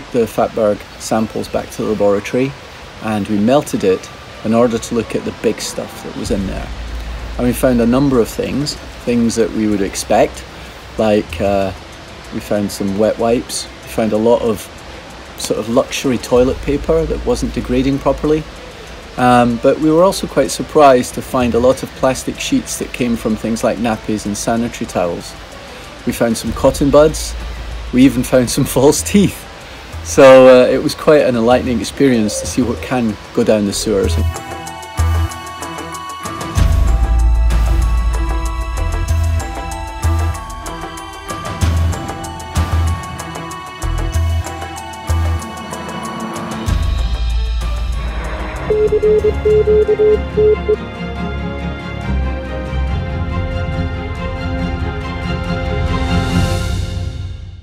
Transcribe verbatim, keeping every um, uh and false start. took the Fatberg samples back to the laboratory and we melted it in order to look at the big stuff that was in there. And we found a number of things, things that we would expect, like uh, we found some wet wipes, we found a lot of sort of luxury toilet paper that wasn't degrading properly. Um, but we were also quite surprised to find a lot of plastic sheets that came from things like nappies and sanitary towels. We found some cotton buds, we even found some false teeth. So uh, it was quite an enlightening experience to see what can go down the sewers. Beep, beep, beep, beep, beep, beep, beep, beep.